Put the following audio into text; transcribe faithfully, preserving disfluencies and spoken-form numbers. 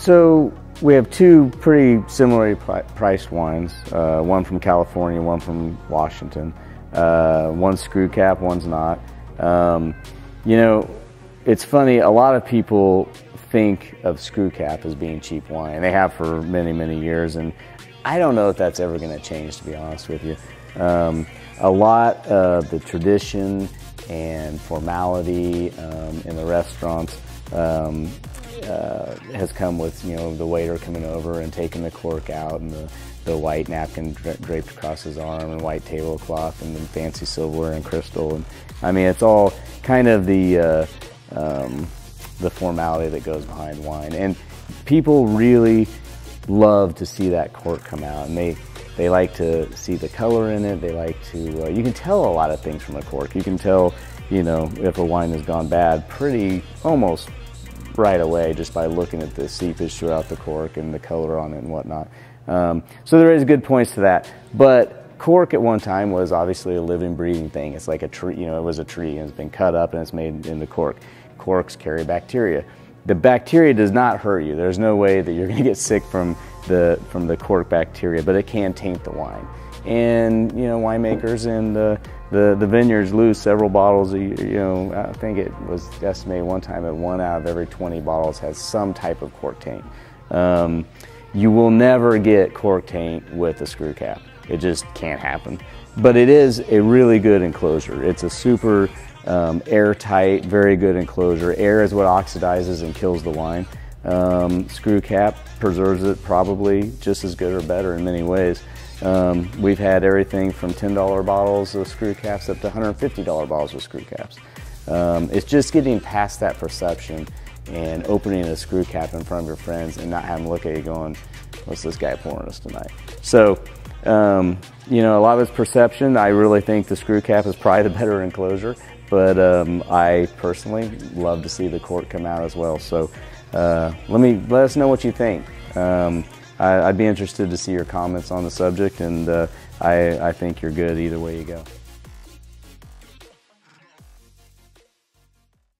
So we have two pretty similarly priced wines, uh, one from California, one from Washington. Uh, one's screw cap, one's not. Um, you know, it's funny, a lot of people think of screw cap as being cheap wine, and they have for many, many years, and I don't know if that's ever going to change, to be honest with you. Um, a lot of the tradition and formality um, in the restaurants um, Uh, has come with, you know, the waiter coming over and taking the cork out and the, the white napkin dra draped across his arm and white tablecloth and the fancy silverware and crystal. And I mean, it's all kind of the uh, um, the formality that goes behind wine. And people really love to see that cork come out, and they they like to see the color in it. They like to uh, you can tell a lot of things from a cork. You can tell, you know, if a wine has gone bad pretty almost right away just by looking at the seepage throughout the cork and the color on it and whatnot. Um, so there is good points to that. But cork at one time was obviously a living, breathing thing. It's like a tree, you know, it was a tree and it's been cut up and it's made into cork. Corks carry bacteria. The bacteria does not hurt you. There's no way that you're going to get sick from the, from the cork bacteria, but it can taint the wine. And, you know, winemakers and the, the, the vineyards lose several bottles, you know, I think it was estimated one time that one out of every twenty bottles has some type of cork taint. Um, you will never get cork taint with a screw cap. It just can't happen. But it is a really good enclosure. It's a super um, airtight, very good enclosure. Air is what oxidizes and kills the wine. Um, screw cap preserves it probably just as good or better in many ways. Um, we've had everything from ten dollar bottles of screw caps up to one hundred fifty dollar bottles of screw caps. Um, it's just getting past that perception and opening a screw cap in front of your friends and not having them look at you going, what's this guy pouring us tonight? So, um, you know, a lot of it's perception. I really think the screw cap is probably the better enclosure, but um, I personally love to see the cork come out as well. So uh, let me, let us know what you think. Um, I'd be interested to see your comments on the subject, and uh, I, I think you're good either way you go.